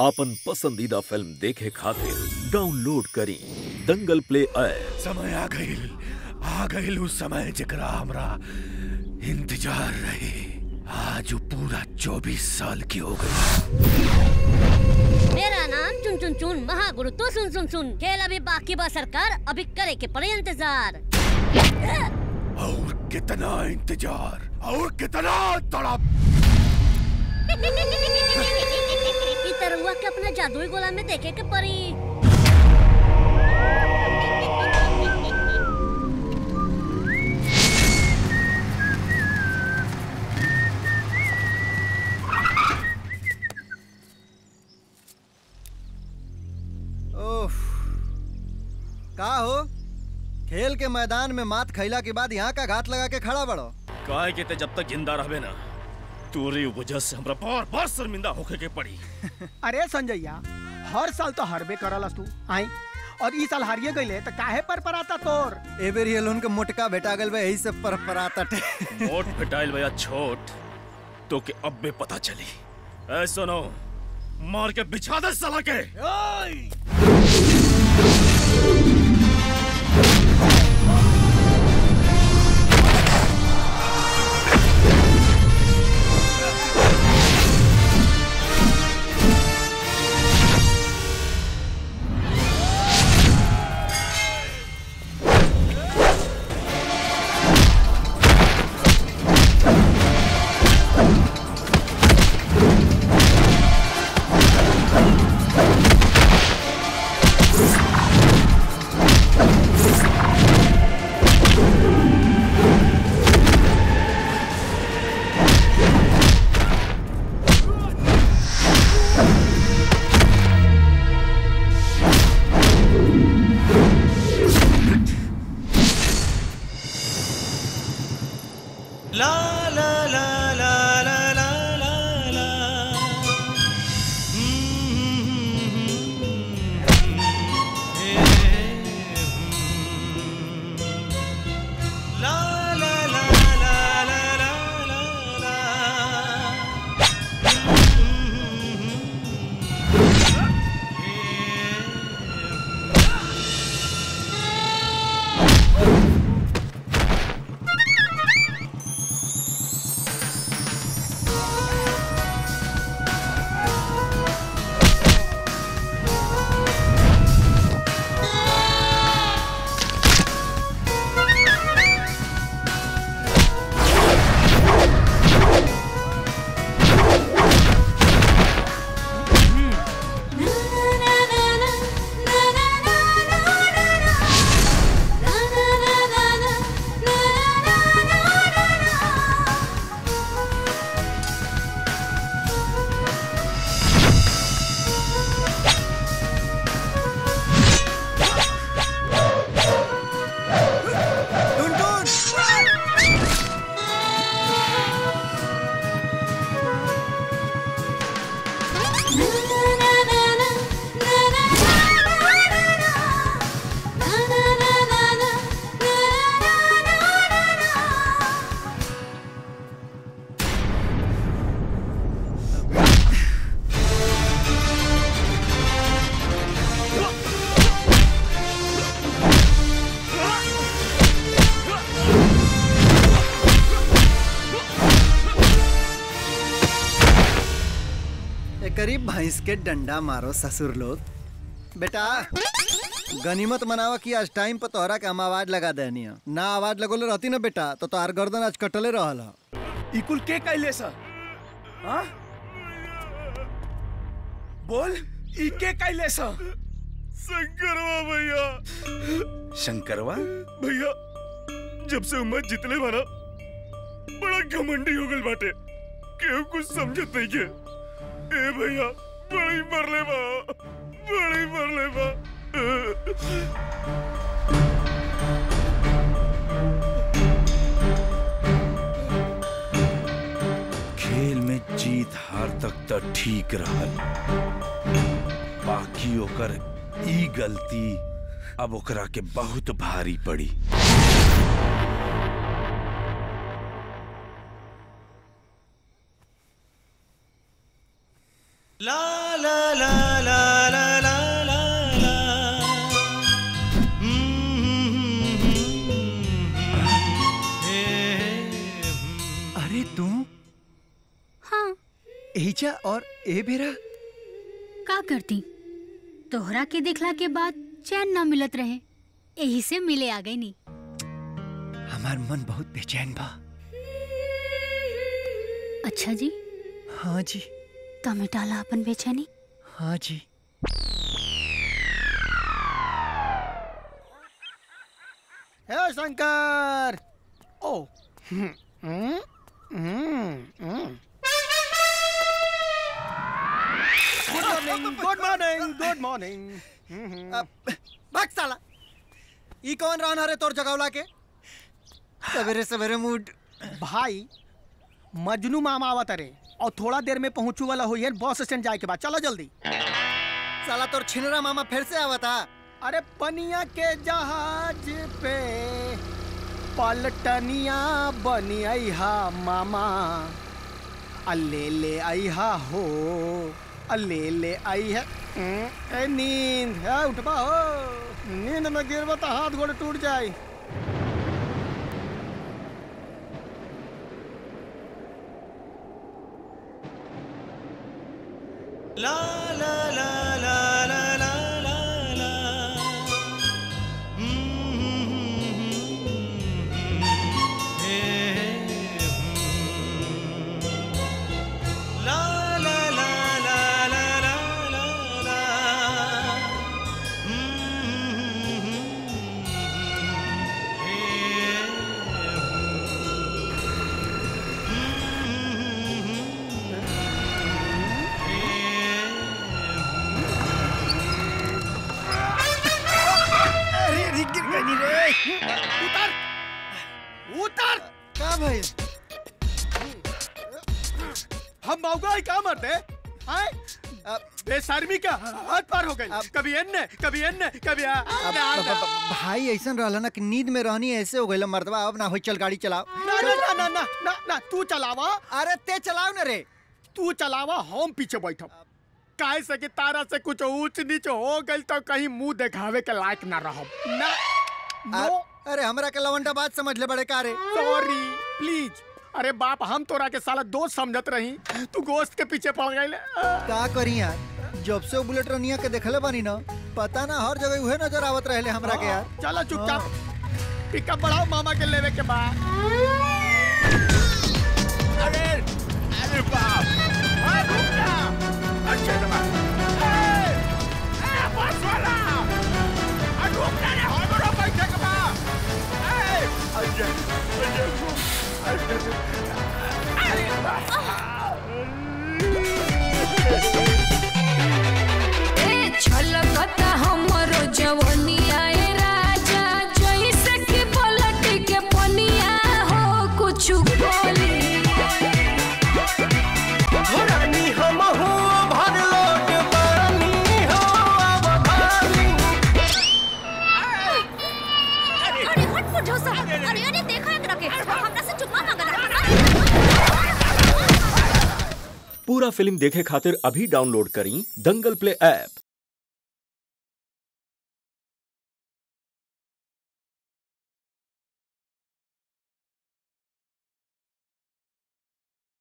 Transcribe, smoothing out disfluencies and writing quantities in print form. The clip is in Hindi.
आपन पसंदीदा फिल्म देखे खातिर डाउनलोड करी दंगल प्ले ऐप। समय आ गईल उस समय जरा हमरा इंतजार रहे। आज पूरा 24 साल की हो गई। मेरा नाम चुन चुन चुन महागुरु तो सुन सुन सुन। खेल अभी बाकी बा सरकार, अभी करे के पड़े इंतजार। और कितना इंतजार और कितना तड़प। इतरुआ के अपने जादुई गोला में देखे के परी। ओह, का हो खेल के मैदान में मात खैला के बाद यहाँ का घात लगा के खड़ा बड़ो। काहे के ते जब तक जिंदा रहबे ना तोरी वजह से हमरा बार-बार शर्मिंदा होके के पड़ी। अरे संजयया, हर साल तो हारबे करलस तू आई, और ई साल हारिए गइले त काहे परपराता तोर। ए बेर ये लोन के मोटका भेटा गेल बे, एही से परपराता। मोट भेटाइल भैया छोट तो के अब बे पता चली। ए सुनो, मार के बिछा दे साला के। ओए करीब भैंस के डंडा मारो ससुर लोग। बेटा गनीमत मनावा कि आज टाइम पर तोहरा के हम आवाज लगा देनी है। ना आवाज लगोले रहती ना बेटा तो तार गर्दन आज कटले रहल। इकुल के कहले सर? हां बोल, ई के कहले सर? शंकरवा भैया। शंकरवा भैया जब से उम्मत जितले बना बड़ा घमंडी हो गइल बाटे, केहू कुछ समझत नहीं के। ए भैया बड़ी मरले बा। खेल में जीत हार तक तो ठीक रहा, बाकी ओकर ई गलती अब ओकरा के बहुत भारी पड़ी। La la la। अरे तू? हाँ एजा और ए बेरा का करती? तोहरा के देखला के बाद चैन ना मिलत रहे, यही से मिले आ गई। नी हमार मन बहुत बेचैन बा। अच्छा जी। हाँ जी। तो मिटाला अपन बेचैनी। हाँ जी। हे शंकर। ओ गुड मॉर्निंग। भाग साला, ई कौन रहना रे तोर जगवला के सवेरे सवेरे मूड? भाई मजनू मामा आवत रे और थोड़ा देर में पहुंचू वाला हुई है बस स्टैंड जाए के बाद, चलो जल्दी। साला तोर छिनरा मामा फिर से आवता। अरे पनिया के जहाज पे पलटनिया बनी आईहा मामा, अल्ले ले आईहा हो, अल्ले ले आई है। ए नींद है, उठबा हो, नींद में गिरबा तो हाथ गोड़ टूट जाए। ला ला ला ला ला ला ला ला। उतर का भाई, हम मौका क्या मरते हैं? बेशर्मी का हाथ पार हो गई। कभी एन्ने कभी एन्ने कभी भाई ऐसा रहला ना कि नींद में रहनी ऐसे हो गई मर्दवा। अब ना हो, चल गाड़ी चलाओ। ना ना ना ना ना ना तू चलावा। अरे ते चलाओ ना रे, तू चलावा, हम पीछे बैठो। काहे से कि तारा से कुछ ऊंच नीच हो गई तो कहीं मुंह दिखावे के लायक ना रहो ना। अरे हमरा के लवंडा बात समझ ले बड़े कारे। Sorry please. अरे बाप, हम तोरा के साला दोस्त समझत रही, तू गोश्त के पीछे पड़ गई। का करी यार, जब से बुलेट रनिया के देखले बानी ना, पता ना हर जगह वह नजर आवत रहले हमरा के यार। चलो चुपचाप पिकअप बढ़ाओ मामा के लेवे के बा। अरे अरे बाप, हां रुक जा। अच्छा ना ए बस वाला रुक जा रे, हमरो बैठे के बा। छलकता हमरो जवनिया ए राजा, जैसे कि पलट के पनिया हो कुछ बोली। अरे देखा एक रखे, हमरा से चुपा मांगला। पूरा फिल्म देखे खातिर अभी डाउनलोड करी दंगल प्ले ऐप।